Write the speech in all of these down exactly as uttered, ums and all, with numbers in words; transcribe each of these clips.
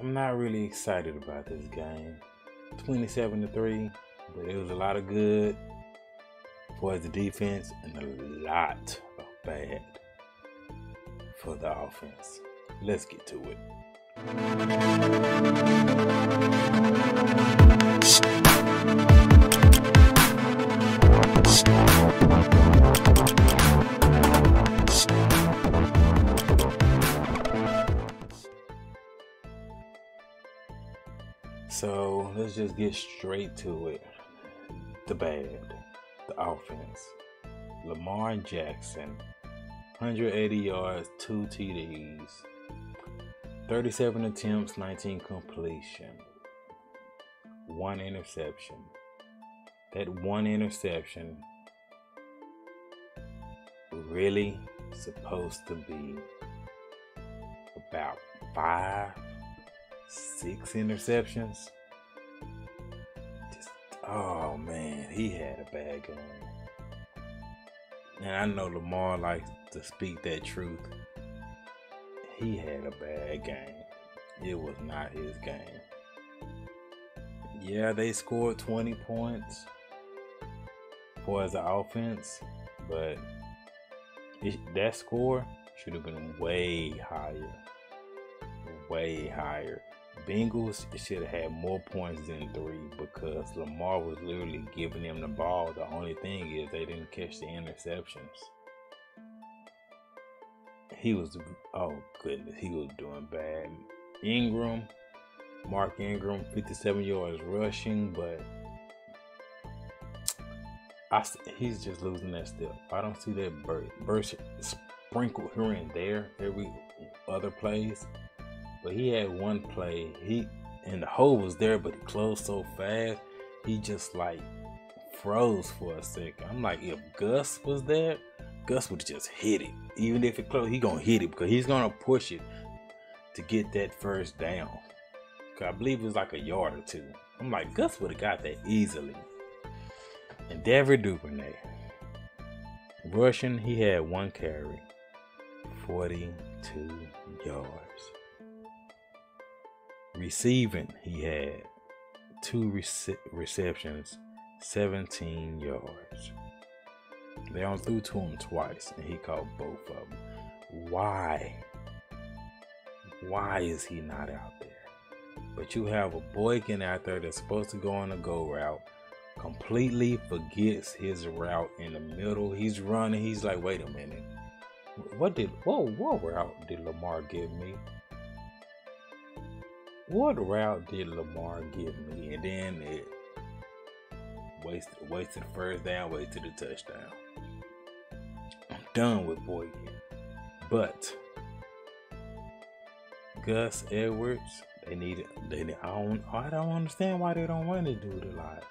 I'm not really excited about this game. twenty-seven to three, but it was a lot of good for the defense and a lot of bad for the offense. Let's get to it. So let's just get straight to it. The bad, the offense. Lamar Jackson, one hundred eighty yards, two T Ds. thirty-seven attempts, nineteen completion, one interception. That one interception really supposed to be about five, six interceptions. Just, oh man, he had a bad game. And I know Lamar likes to speak that truth. He had a bad game. It was not his game. Yeah, they scored twenty points for the offense, but it, that score should have been way higher. Way higher. Bengals should have had more points than three because Lamar was literally giving them the ball. The only thing is they didn't catch the interceptions. He was, oh goodness, he was doing bad. Ingram, Mark Ingram, fifty-seven yards rushing, but I, he's just losing that step. I don't see that burst, burst sprinkled here and there every other plays, but he had one play. He and the hole was there, but he closed so fast, he just like froze for a second. I'm like, if Gus was there, Gus would just hit it. Even if it closed, he gonna hit it because he's gonna push it to get that first down. Cause I believe it was like a yard or two. I'm like, Gus would have got that easily. And Debra Dubinette, rushing, he had one carry, forty-two yards. Receiving, he had two rece- receptions, seventeen yards. They only threw to him twice, and he caught both of them. Why? Why is he not out there? But you have a Boykin out there that's supposed to go on a go route, completely forgets his route in the middle. He's running. He's like, wait a minute. What did, whoa, what route did Lamar give me? What route did Lamar give me? And then it wasted, wasted the first down, wasted the touchdown. Done with Boykin. But Gus Edwards, they need they I don't I don't understand why they don't want to do it a lot.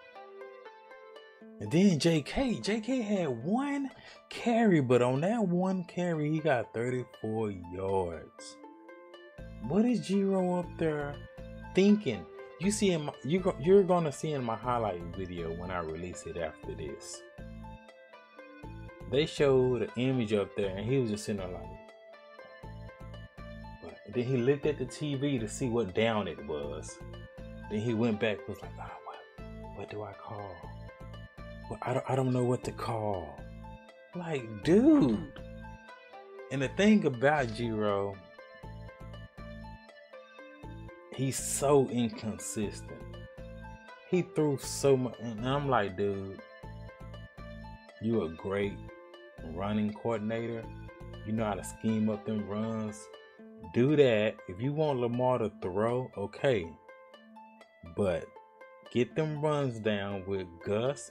And then J K. J K had one carry, but on that one carry, he got thirty-four yards. What is Giro up there thinking? You see him, you go, you're gonna see in my highlight video when I release it after this. They showed an image up there, and he was just sitting there like. And then he looked at the T V to see what down it was. Then he went back, was like, ah, oh, what, what do I call? Well, I don't, I don't know what to call. Like, dude. And the thing about Giro, he's so inconsistent. He threw so much, and I'm like, dude, you a great running coordinator. You know how to scheme up them runs. Do that. If you want Lamar to throw, okay. But get them runs down with Gus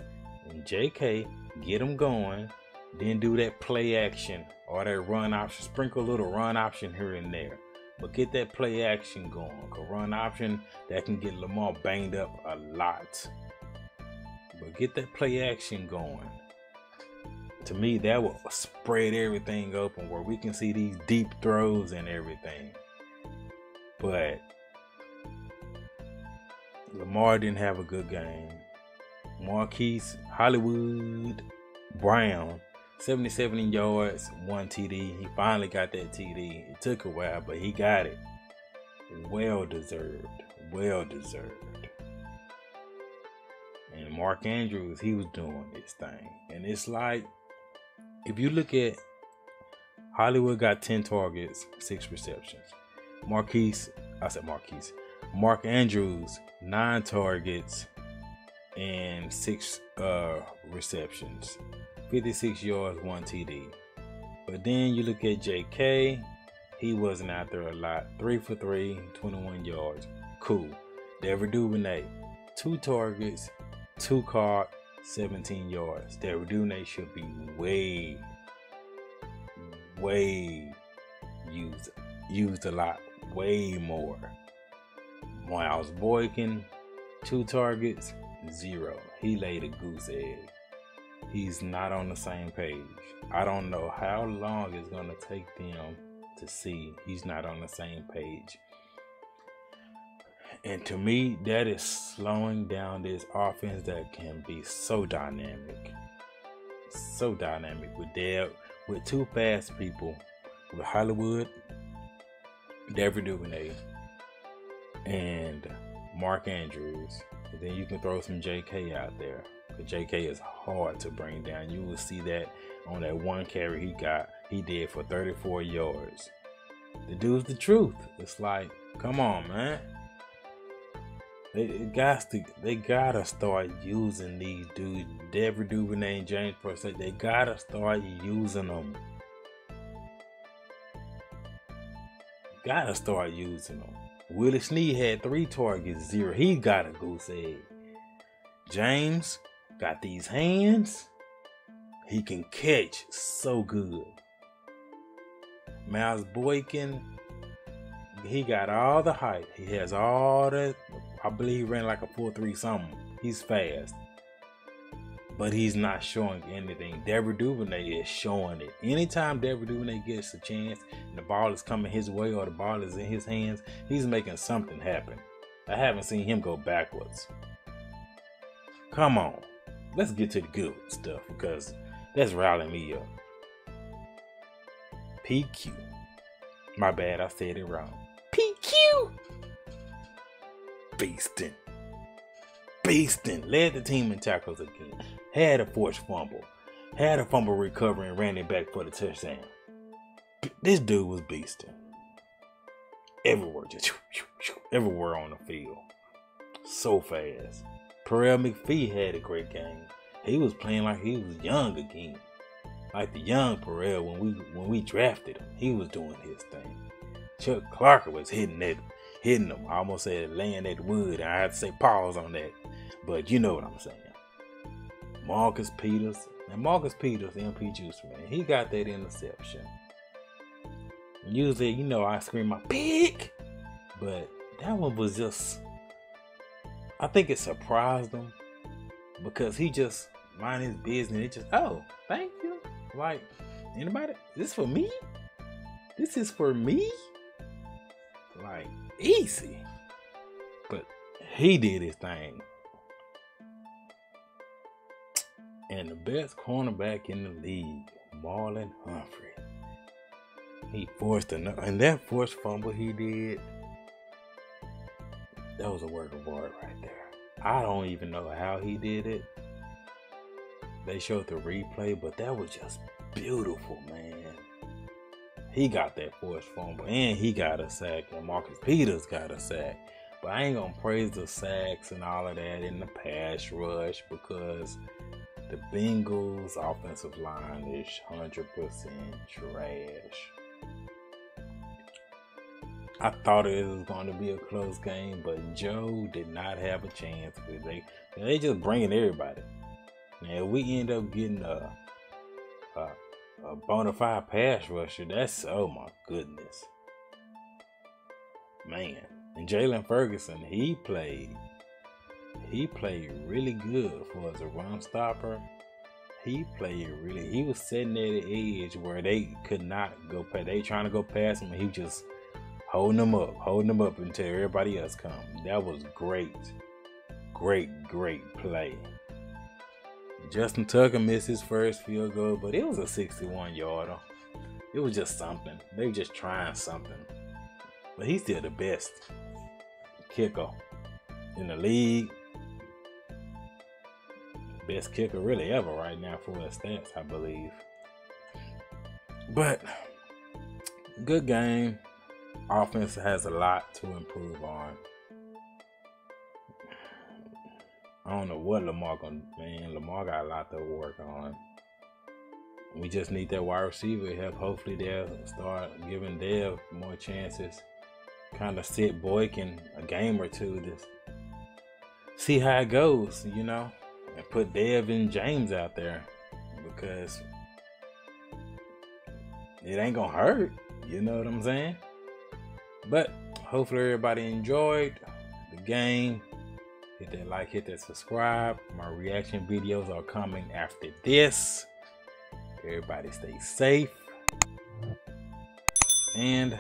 and J K. Get them going. Then do that play action or that run option. Sprinkle a little run option here and there. But get that play action going. A run option that can get Lamar banged up a lot. But get that play action going. To me, that will spread everything open where we can see these deep throws and everything. But Lamar didn't have a good game. Marquise Hollywood Brown, seventy-seven yards, one T D. He finally got that T D. It took a while, but he got it. Well deserved. Well deserved. And Mark Andrews, he was doing this thing. And it's like, if you look at Hollywood got ten targets, six receptions. Marquise, I said Marquise. Mark Andrews, nine targets and six uh, receptions. fifty-six yards, one T D. But then you look at J K. He wasn't out there a lot. Three for three, twenty-one yards. Cool. Debra Dubinette, two targets, two caught, seventeen yards. Debra Dubinette should be way, way used, used a lot, way more. Miles Boykin, two targets, zero. He laid a goose egg. He's not on the same page. I don't know how long it's gonna take them to see he's not on the same page. And to me, that is slowing down this offense that can be so dynamic, so dynamic with Deb, with two fast people, with Hollywood, Debra Duvernay, and Mark Andrews. And then you can throw some J K out there. But J K is hard to bring down. You will see that on that one carry he got, he did for thirty-four yards. The dude's the truth. It's like, come on, man. They, it got to, they gotta start using these dudes. Debra Duvernay and James Perse, they gotta start using them. Gotta start using them. Willie Sneed had three targets, zero. He got a goose egg. James got these hands. He can catch so good. Miles Boykin, he got all the height. He has all the, I believe he ran like a four three something. He's fast. But he's not showing anything. Debra Duvernay is showing it. Anytime Debra Duvernay gets a chance and the ball is coming his way or the ball is in his hands, he's making something happen. I haven't seen him go backwards. Come on. Let's get to the good stuff because that's riling me up. P Q. My bad, I said it wrong. P Q! Beastin'. Beastin'. Led the team in tackles again. Had a forced fumble. Had a fumble recovery and ran it back for the touchdown. This dude was beastin'. Everywhere. Just everywhere on the field. So fast. Pernell McPhee had a great game. He was playing like he was young again. Like the young Pernell when we when we drafted him. He was doing his thing. Chuck Clark was hitting that, hitting him. I almost said laying that wood. I had to say pause on that. But you know what I'm saying. Marcus Peters. And Marcus Peters, M P Juice, man. He got that interception. Usually, you know, I scream my pick. But that one was just... I think it surprised him because he just mind his business. It just, oh, thank you. Like, anybody? This for me? This is for me? Like, easy. But he did his thing. And the best cornerback in the league, Marlon Humphrey. He forced another, and that forced fumble he did. That was a work of art right there. I don't even know how he did it. They showed the replay, but that was just beautiful, man. He got that forced fumble, and he got a sack, and Marcus Peters got a sack. But I ain't going to praise the sacks and all of that in the pass rush because the Bengals' offensive line is one hundred percent trash. I thought it was going to be a close game, but Joe did not have a chance. They they just bringing everybody. Now, if we end up getting a, a, a bona fide pass rusher, that's, oh my goodness. Man. And Jaylon Ferguson, he played. He played really good for us, a run stopper. He played really, he was sitting at the edge where they could not go past. They trying to go past him, and he just... Holding them up, holding them up until everybody else come. That was great, great, great play. Justin Tucker missed his first field goal, but it was a sixty-one yarder. It was just something. They were just trying something. But he's still the best kicker in the league. Best kicker really ever right now for his stats, I believe. But good game. Offense has a lot to improve on. I don't know what Lamar gonna man. Lamar got a lot to work on. We just need that wide receiver help. Hopefully they'll start giving Dev more chances. Kind of sit Boykin a game or two. Just see how it goes, you know. And put Dev and James out there, because it ain't gonna hurt. You know what I'm saying? But hopefully everybody enjoyed the game. Hit that like, hit that subscribe. My reaction videos are coming after this. Everybody stay safe. And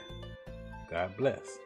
God bless.